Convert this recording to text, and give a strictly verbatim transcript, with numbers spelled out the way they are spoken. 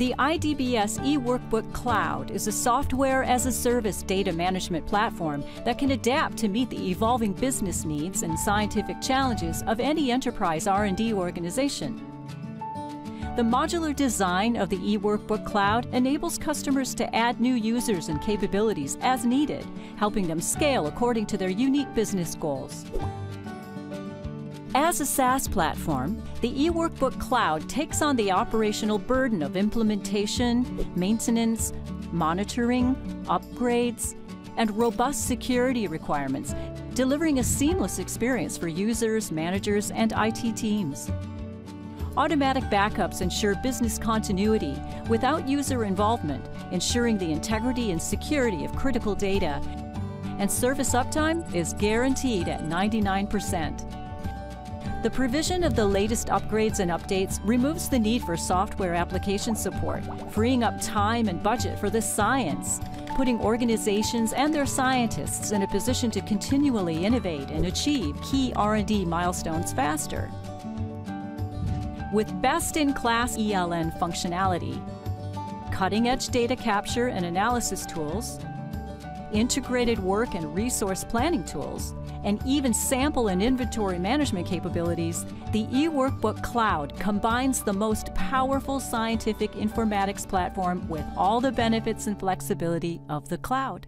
The I D B S eWorkbook Cloud is a software-as-a-service data management platform that can adapt to meet the evolving business needs and scientific challenges of any enterprise R and D organization. The modular design of the eWorkbook Cloud enables customers to add new users and capabilities as needed, helping them scale according to their unique business goals. As a SaaS platform, the eWorkbook Cloud takes on the operational burden of implementation, maintenance, monitoring, upgrades, and robust security requirements, delivering a seamless experience for users, managers, and I T teams. Automatic backups ensure business continuity without user involvement, ensuring the integrity and security of critical data, and service uptime is guaranteed at ninety-nine percent. The provision of the latest upgrades and updates removes the need for software application support, freeing up time and budget for the science, putting organizations and their scientists in a position to continually innovate and achieve key R and D milestones faster. With best-in-class E L N functionality, cutting-edge data capture and analysis tools, integrated work and resource planning tools, and even sample and inventory management capabilities, the eWorkbook Cloud combines the most powerful scientific informatics platform with all the benefits and flexibility of the cloud.